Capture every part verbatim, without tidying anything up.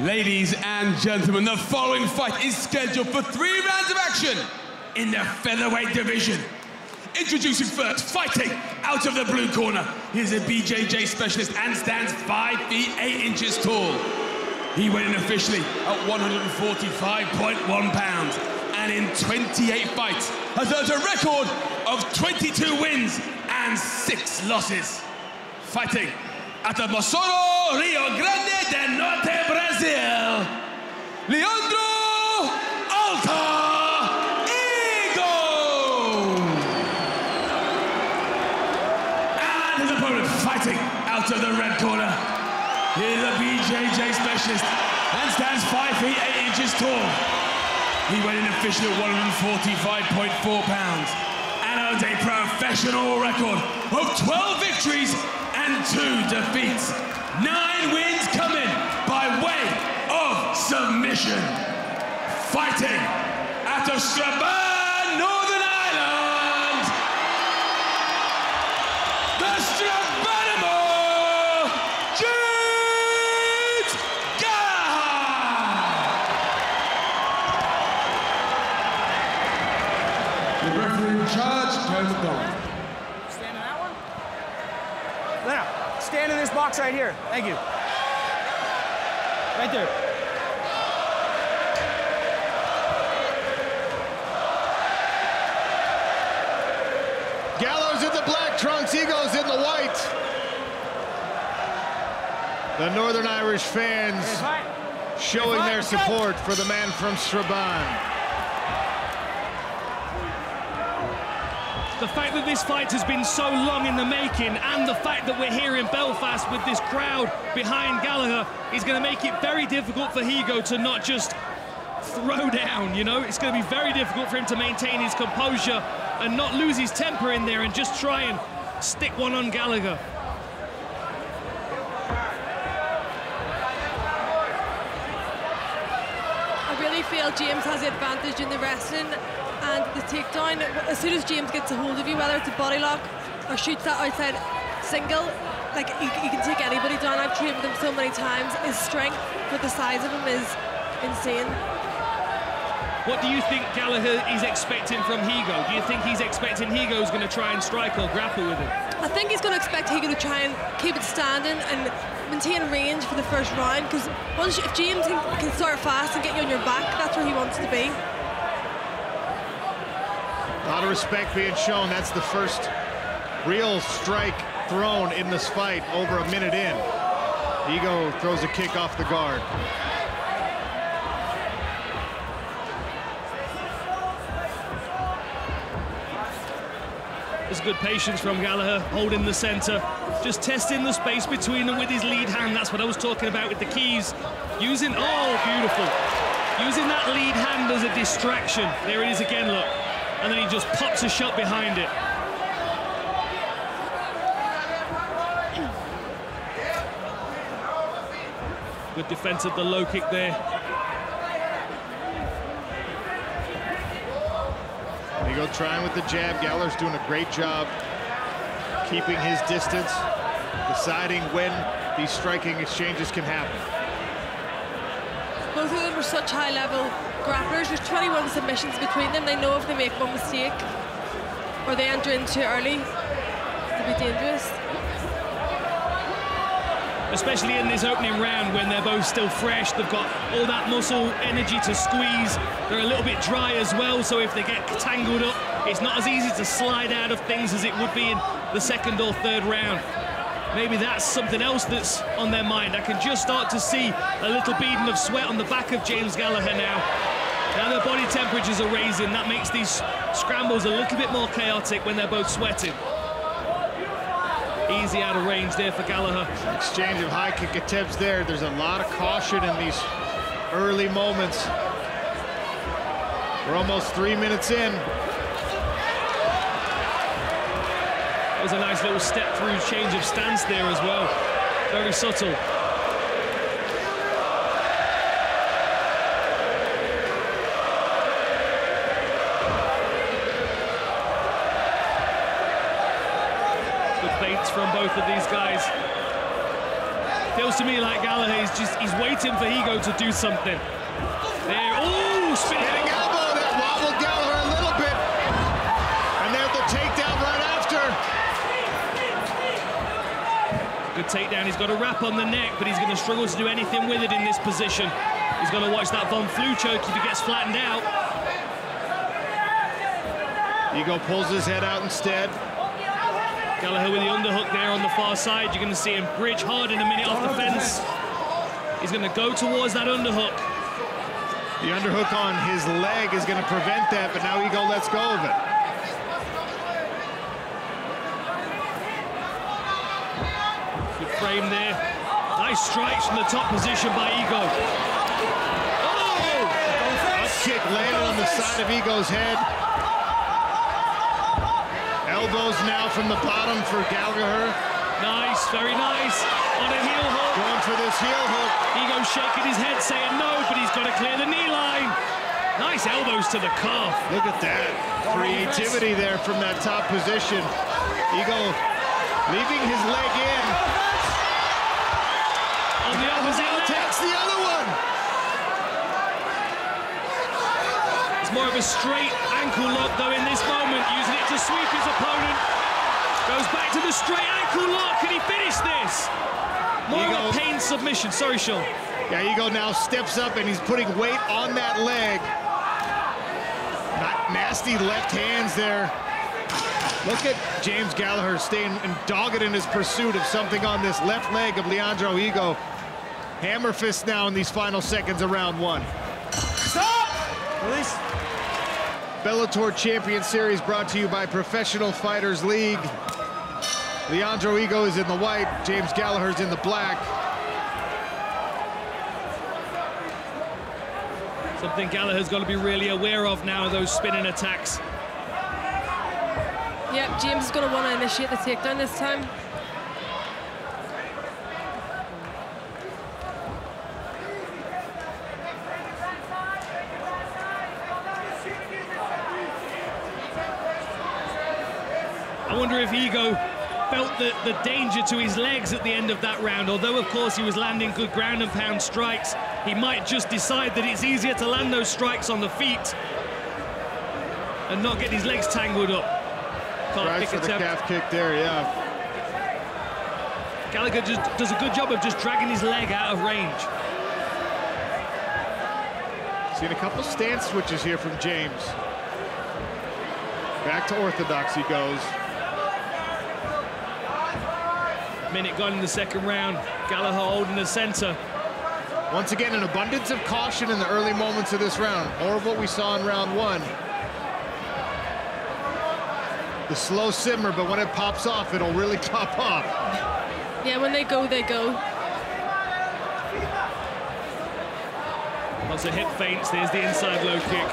Ladies and gentlemen, the following fight is scheduled for three rounds of action in the featherweight division. Introducing first, fighting out of the blue corner. He's a B J J specialist and stands five feet eight inches tall. He weighed in officially at one hundred forty-five point one pounds and in twenty-eight fights has earned a record of twenty-two wins and six losses. Fighting at the Bossoro, Rio Grande de Norte, Brazil, Leandro Higo! And his opponent, fighting out of the red corner, he's a B J J specialist and stands five feet eight inches tall. He weighed in officially at one hundred forty-five point four pounds and owns a professional record of twelve victories and two defeats. Nine wins coming by way of submission. Fighting out of Strabane, Northern Ireland, the Strabane, James Gallagher. The referee in charge, James Gallagher. Now, stand in this box right here. Thank you. Right there. Gallows in the black trunks, Higo's in the white. The Northern Irish fans showing their support for the man from Strabane. The fact that this fight has been so long in the making and the fact that we're here in Belfast with this crowd behind Gallagher is going to make it very difficult for Higo to not just throw down, you know? It's going to be very difficult for him to maintain his composure and not lose his temper in there and just try and stick one on Gallagher. I really feel James has the advantage in the wrestling and the takedown. As soon as James gets a hold of you, whether it's a body lock or shoots that outside single, like, he, he can take anybody down. I've trained with him so many times. His strength with the size of him is insane. What do you think Gallagher is expecting from Higo? Do you think he's expecting Higo's going to try and strike or grapple with him? I think he's going to expect Higo to try and keep it standing and maintain range for the first round, because once if James can, can start fast and get you on your back, that's where he wants to be. A lot of respect being shown. That's the first real strike thrown in this fight over a minute in. Higo throws a kick off the guard. There's good patience from Gallagher, holding the center, just testing the space between them with his lead hand. That's what I was talking about with the keys. Using, oh, beautiful. Using that lead hand as a distraction. There it is again, look. And then he just pops a shot behind it. Good defense of the low kick there. They go trying with the jab. Gallagher's doing a great job keeping his distance, deciding when these striking exchanges can happen. Both of them are such high level grapplers. There's twenty-one submissions between them. They know if they make one mistake or they enter in too early, it'll be dangerous. Especially in this opening round when they're both still fresh, they've got all that muscle energy to squeeze. They're a little bit dry as well, so if they get tangled up, it's not as easy to slide out of things as it would be in the second or third round. Maybe that's something else that's on their mind. I can just start to see a little beading of sweat on the back of James Gallagher now. Now their body temperatures are raising. That makes these scrambles a little bit more chaotic when they're both sweating. Easy out of range there for Gallagher. Exchange of high kick attempts there. There's a lot of caution in these early moments. We're almost three minutes in. Was a nice little step through change of stance there as well. Very subtle. Good feints from both of these guys. Feels feels to me like Gallagher is just, he's waiting for Higo to do something. There, ooh, spinning elbow that wobbled Gallagher a little bit. And there's the takedown right after. Good takedown, he's got a wrap on the neck, but he's gonna struggle to do anything with it in this position. He's gonna watch that Von Flue choke if he gets flattened out. Higo pulls his head out instead. Gallagher with the underhook there on the far side. You're going to see him bridge hard in a minute off the fence. He's going to go towards that underhook. The underhook on his leg is going to prevent that, but now Higo lets go of it. Good frame there. Nice strikes from the top position by Higo. Oh! Up kick landed on the side of Higo's head. Elbows now from the bottom for Gallagher. Nice, very nice. On a heel hook. Going for this heel hook. Higo shaking his head, saying no, but he's got to clear the knee line. Nice elbows to the calf. Look at that. Creativity there from that top position. Higo leaving his leg in. On the opposite leg. Takes the other one. It's more of a straight ankle lock, though, in this moment, using it to sweep his opponent. Goes back to the straight ankle lock. Can he finish this? More Higo. Of a pain submission. Sorry, Sean. Yeah, Higo now steps up, and he's putting weight on that leg. Not nasty left hands there. Look at James Gallagher staying and dogged in his pursuit of something on this left leg of Leandro Higo. Hammer fist now in these final seconds of round one. Stop! Release. Bellator Champion Series brought to you by Professional Fighters League. Leandro Higo is in the white, James Gallagher's in the black. Something Gallagher's got to be really aware of now, those spinning attacks. Yep, James is going to want to initiate the takedown this time. I wonder if Higo felt the, the danger to his legs at the end of that round. Although, of course, he was landing good ground and pound strikes, he might just decide that it's easier to land those strikes on the feet and not get his legs tangled up. Can't right for the calf kick there, yeah. Gallagher just does a good job of just dragging his leg out of range. Seen a couple stance switches here from James. Back to orthodox he goes. Minute gone in the second round. Gallagher holding the center. Once again, an abundance of caution in the early moments of this round, more of what we saw in round one. The slow simmer, but when it pops off, it'll really pop off. Yeah, when they go, they go. Lots of hip feints. There's the inside low kick.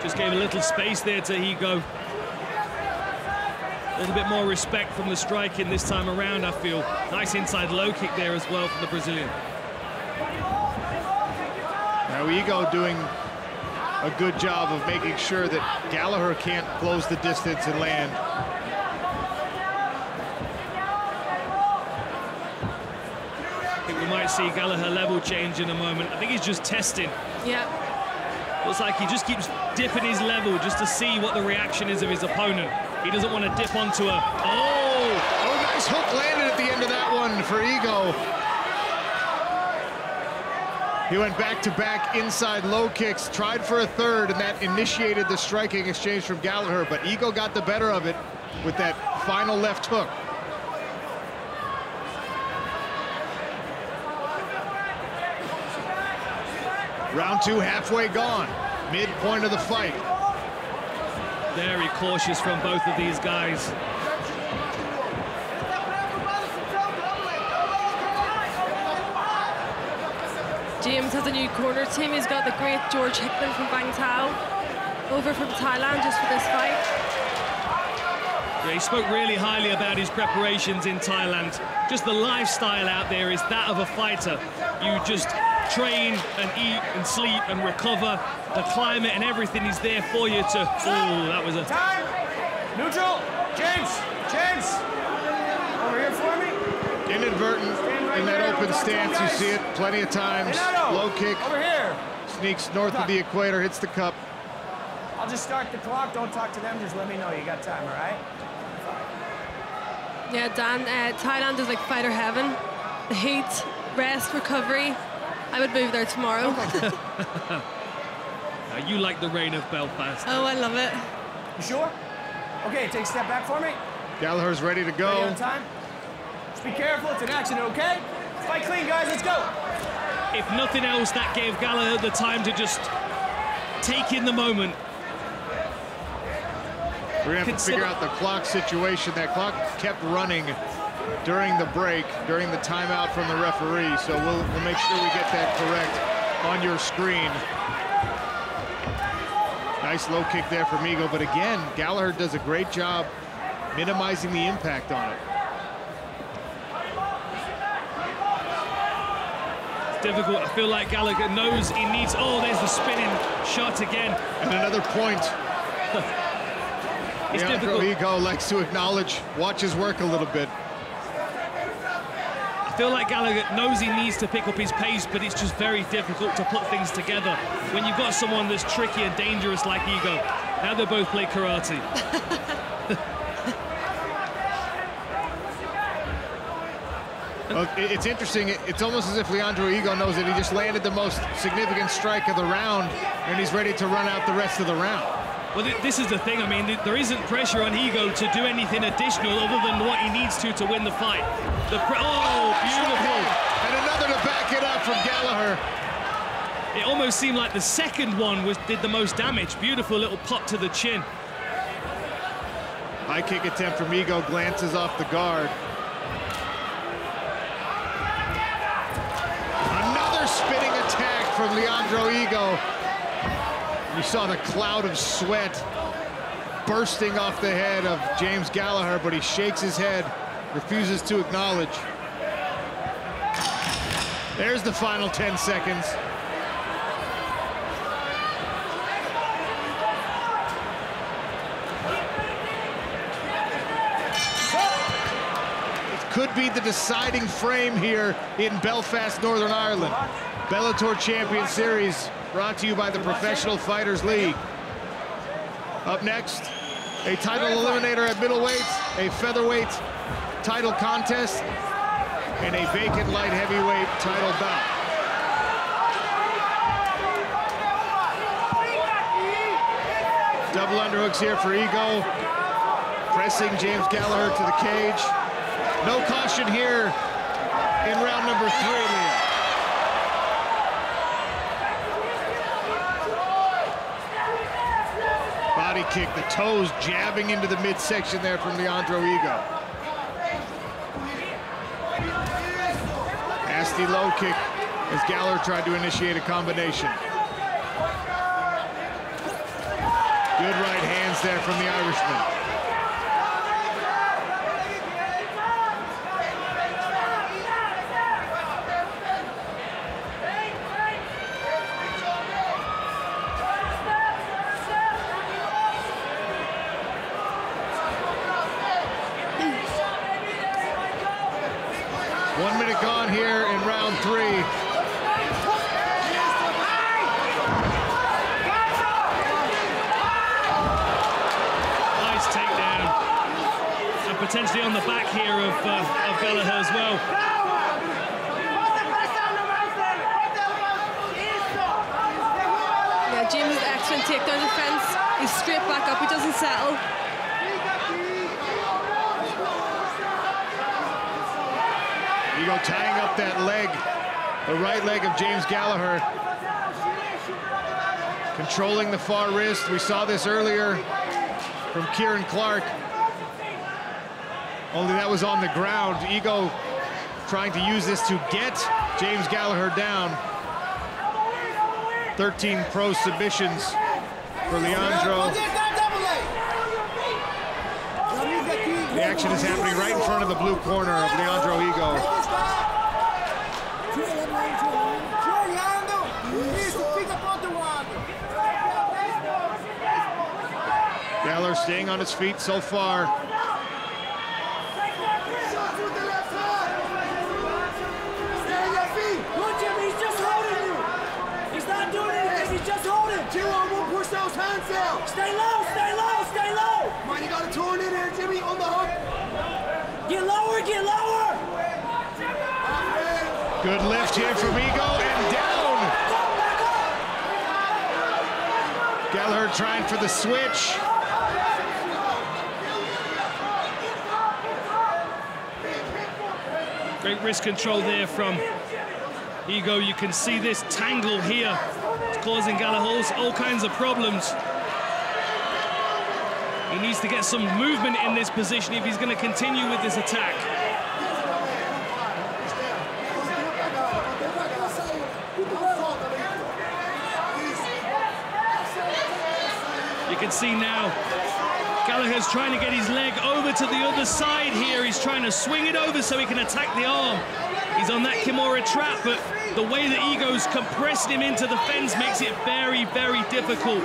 Just gave a little space there to Higo. A little bit more respect from the striking this time around, I feel. Nice inside low kick there as well from the Brazilian. Now Higo doing a good job of making sure that Gallagher can't close the distance and land. I think we might see Gallagher level change in a moment. I think he's just testing. Yeah. Looks like he just keeps dipping his level just to see what the reaction is of his opponent. He doesn't want to dip onto a... Oh! Oh, nice hook landed at the end of that one for Higo. He went back-to-back inside low kicks, tried for a third, and that initiated the striking exchange from Gallagher, but Higo got the better of it with that final left hook. Round two halfway gone, midpoint of the fight. Very cautious from both of these guys. James has a new corner team. He's got the great George Hickland from Bang Tao over from Thailand just for this fight. Yeah, he spoke really highly about his preparations in Thailand. Just the lifestyle out there is that of a fighter. You just train and eat and sleep and recover. the climate and everything is there for you to... Oh, that was a... Time! Neutral! James! James! Over here for me. Inadvertent right in that open stance. You see it plenty of times. Leonardo, low kick. Over here. Sneaks north of the equator, hits the cup. I'll just start the clock. Don't talk to them. Just let me know you got time, all right? Yeah, Dan, uh, Thailand is like fighter heaven. The heat, rest, recovery. I would move there tomorrow. Now you like the rain of Belfast. Oh, I love it. You sure? Okay, take a step back for me. Gallagher's ready to go. Ready on time? Just be careful. It's an accident, okay? Fight clean, guys. Let's go. If nothing else, that gave Gallagher the time to just take in the moment. We're going to have to figure out the clock situation. That clock kept running during the break, during the timeout from the referee, so we'll, we'll make sure we get that correct on your screen. Nice low kick there from Higo, but again, Gallagher does a great job minimizing the impact on it. It's difficult. I feel like Gallagher knows he needs... Oh, there's the spinning shot again. And another point. It's Leandro Higo likes to acknowledge, watch his work a little bit. I feel like Gallagher knows he needs to pick up his pace, but it's just very difficult to put things together when you've got someone that's tricky and dangerous like Higo. Now they both play karate. Well, it's interesting. It's almost as if Leandro Higo knows that he just landed the most significant strike of the round, and he's ready to run out the rest of the round. Well, this is the thing. I mean, there isn't pressure on Higo to do anything additional other than what he needs to to win the fight. The pre oh, beautiful. And another to back it up from Gallagher. It almost seemed like the second one was did the most damage. Beautiful little pop to the chin. High kick attempt from Higo, glances off the guard. Another spinning attack from Leandro Higo. You saw the cloud of sweat bursting off the head of James Gallagher, but he shakes his head, refuses to acknowledge. There's the final ten seconds. It could be the deciding frame here in Belfast, Northern Ireland. Bellator Champion Series, brought to you by the Professional Fighters League. Up next, a title eliminator at middleweight, a featherweight title contest, and a vacant light heavyweight title bout. Double underhooks here for Higo, pressing James Gallagher to the cage. No caution here in round number three. Body kick, the toes jabbing into the midsection there from Leandro Higo. Nasty low kick as Gallagher tried to initiate a combination. Good right hands there from the Irishman. One minute gone here in round three. Nice takedown. And potentially on the back here of, uh, of Gallagher as well. Yeah, James is excellent takedown defense. He's straight back up, he doesn't settle. Higo tying up that leg, the right leg of James Gallagher. Controlling the far wrist. We saw this earlier from Kieran Clark. Only that was on the ground. Higo trying to use this to get James Gallagher down. thirteen pro submissions for Leandro. The action is happening right in front of the blue corner of Leandro Higo. He's the bigger one. staying on his feet so far. Hands out. Stay low, stay low, stay low. Come on, you got to turn in here, Jimmy, on the hook. Get lower, get lower. Good lift here from Higo, and down. Back up, back up. Gallagher trying for the switch. Great wrist control there from Higo. You can see this tangle here. Causing Gallagher all kinds of problems. He needs to get some movement in this position if he's going to continue with this attack. You can see now Gallagher's trying to get his leg over to the other side here. He's trying to swing it over so he can attack the arm. He's on that Kimura trap, but the way that Higo's compressed him into the fence makes it very, very difficult.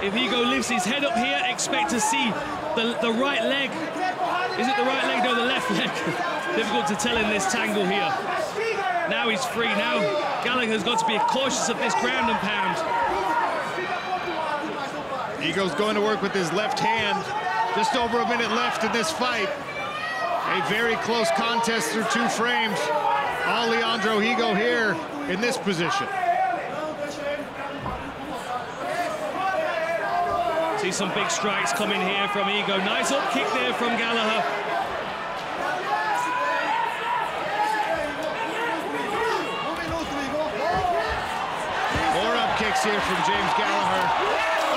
If Higo lifts his head up here, expect to see the, the right leg. Is it the right leg? No, the left leg. Difficult to tell in this tangle here. Now he's free. Now Gallagher's got to be cautious of this ground and pound. Higo's going to work with his left hand. Just over a minute left in this fight. A very close contest through two frames. All Leandro Higo here in this position. See some big strikes coming here from Higo. Nice up kick there from Gallagher. More up kicks here from James Gallagher.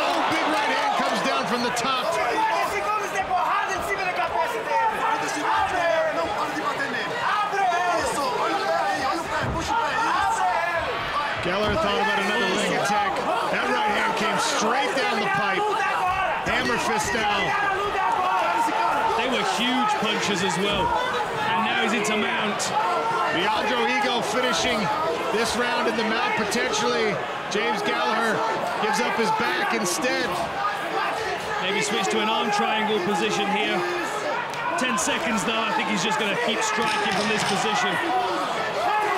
Oh, big right hand comes down from the top. Gallagher thought about another leg attack. That right hand came straight down the pipe. Hammer fist down. They were huge punches as well. And now he's into mount. Leandro Higo finishing this round in the mount potentially. James Gallagher gives up his back instead. Maybe switch to an arm triangle position here. Ten seconds though, I think he's just gonna keep striking from this position.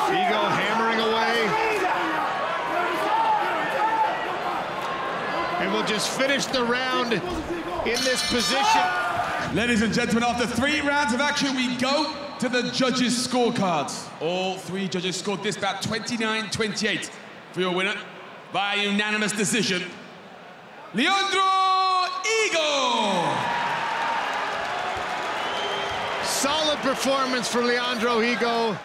Higo hammering away. And we'll just finish the round in this position. Ladies and gentlemen, after three rounds of action, we go to the judges' scorecards. All three judges scored this bout twenty-nine twenty-eight for your winner by unanimous decision, Leandro Higo. Solid performance for Leandro Higo.